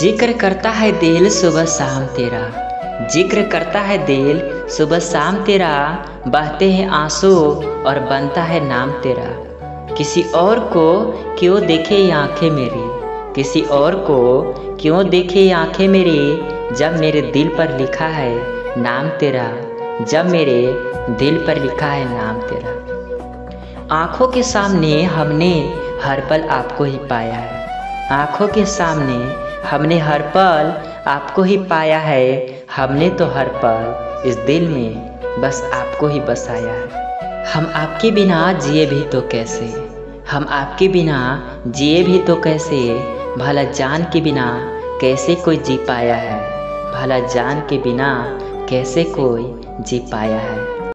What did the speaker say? जिक्र करता है दिल सुबह शाम तेरा, जिक्र करता है दिल सुबह शाम तेरा, बहते हैं आंसू और बनता है नाम तेरा। किसी और को क्यों देखे ये आँखें मेरी, किसी और को क्यों देखे ये आँखें मेरी, जब मेरे दिल पर लिखा है नाम तेरा, जब मेरे दिल पर लिखा है नाम तेरा। आँखों के सामने हमने हर पल आपको ही पाया है, आँखों के सामने हमने हर पल आपको ही पाया है, हमने तो हर पल इस दिल में बस आपको ही बसाया है। हम आपके बिना जिए भी तो कैसे, हम आपके बिना जिए भी तो कैसे, भला जान के बिना कैसे कोई जी पाया है, भला जान के बिना कैसे कोई जी पाया है।